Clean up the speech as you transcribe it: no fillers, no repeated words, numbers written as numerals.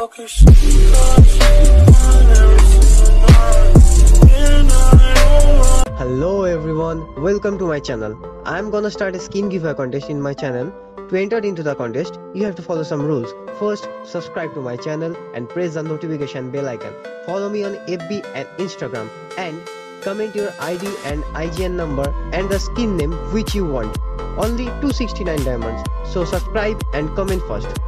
Okay, she loves you. Hello everyone, welcome to my channel. I'm gonna start a skin giveaway contest in my channel. To enter into the contest, you have to follow some rules. First, subscribe to my channel and press the notification bell icon. Follow me on FB and Instagram and comment your ID and IGN number and the skin name which you want. Only 269 diamonds. So subscribe and comment first.